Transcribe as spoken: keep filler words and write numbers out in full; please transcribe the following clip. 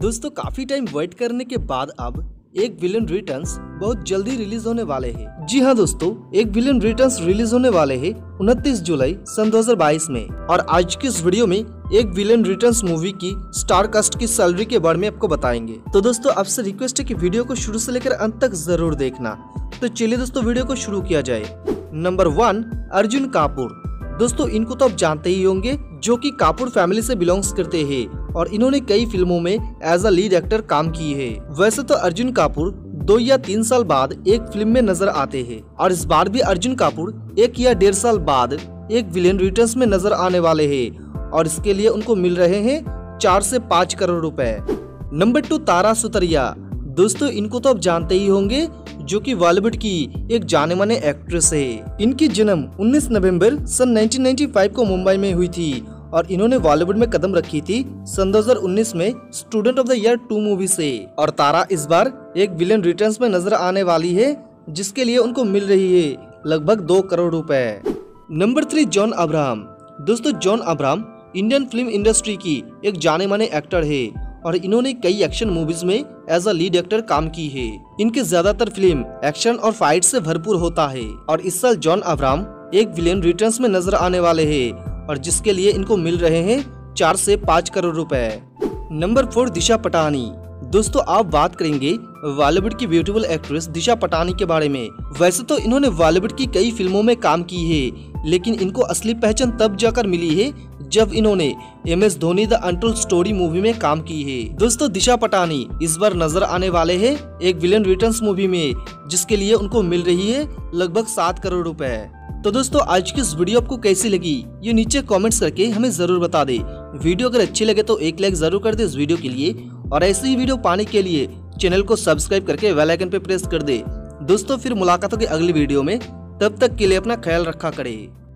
दोस्तों काफी time wait करने के बाद अब एक विलेन रिटर्न्स बहुत जल्दी रिलीज होने वाले हैं। जी हाँ दोस्तों, एक विलेन रिटर्न्स रिलीज होने वाले हैं उनतीस जुलाई सन दो हजार बाईस में। और आज की इस वीडियो में एक विलेन रिटर्न्स मूवी की स्टार कास्ट की सैलरी के बारे में आपको बताएंगे। तो दोस्तों आपसे रिक्वेस्ट है कि वीडियो को शुरू से लेकर अंत तक जरूर देखना। तो चलिए दोस्तों वीडियो को शुरू किया जाए। Number one, Arjun Kapoor. दोस्तों इनको तो आप जानते ही होंगे, जो कि कपूर फैमिली से बिलोंग्स करते हैं और इन्होंने कई फिल्मों में एज अ लीड एक्टर काम की है। वैसे तो अर्जुन कपूर दो या तीन साल बाद एक फिल्म में नजर आते हैं और इस बार भी अर्जुन कपूर एक या डेढ़ साल बाद एक विलेन रिटर्न्स में नजर आने वाले हैं और इसके लिए उनको मिल रहे हैं चार से पाँच करोड़ रुपए। Number two, Tara Sutaria. दोस्तों इनको तो आप जानते ही होंगे, जो कि बॉलीवुड की एक जाने माने एक्ट्रेस है। इनकी जन्म उन्नीस नवंबर सन उन्नीस सौ पचानवे को मुंबई में हुई थी और इन्होंने बॉलीवुड में कदम रखी थी सन दो हजार उन्नीस में student of the year two movie से। और तारा इस बार एक विलेन रिटर्न्स में नजर आने वाली है, जिसके लिए उनको मिल रही है लगभग दो करोड़ रुपए। Number three, John Abraham. दोस्तों John Abraham Indian film industry की एक जाने माने एक्टर है और इन्होंने कई एक्शन मूवीज में एज अ लीड एक्टर काम की है। इनके ज्यादातर फिल्म एक्शन और फाइट से भरपूर होता है और इस साल जॉन अब्राहम एक विलेन रिटर्न्स में नजर आने वाले हैं और जिसके लिए इनको मिल रहे हैं चार से पाँच करोड़ रुपए। Number four, Disha Patani. दोस्तों आप बात करेंगे बॉलीवुड की ब्यूटीफुल एक्ट्रेस दिशा पटानी के बारे में। वैसे तो इन्होंने बॉलीवुड की कई फिल्मों में काम की है, लेकिन इनको असली पहचान तब जाकर मिली है जब इन्होंने MS Dhoni the untold story movie में काम की है। दोस्तों दिशा पटानी इस बार नजर आने वाले हैं एक विलेन रिटर्न्स मूवी में, जिसके लिए उनको मिल रही है लगभग सात करोड़ रुपए। तो दोस्तों आज की इस वीडियो आपको कैसी लगी, ये नीचे कमेंट्स करके हमें जरूर बता दे। वीडियो अगर अच्छी लगे तो एक लाइक जरूर कर दे इस वीडियो के लिए, और ऐसी ही वीडियो पाने के लिए चैनल को सब्सक्राइब करके बेल आइकन पे प्रेस कर दे। दोस्तों फिर मुलाकात होगी अगली वीडियो में, तब तक के लिए अपना ख्याल रखा करें।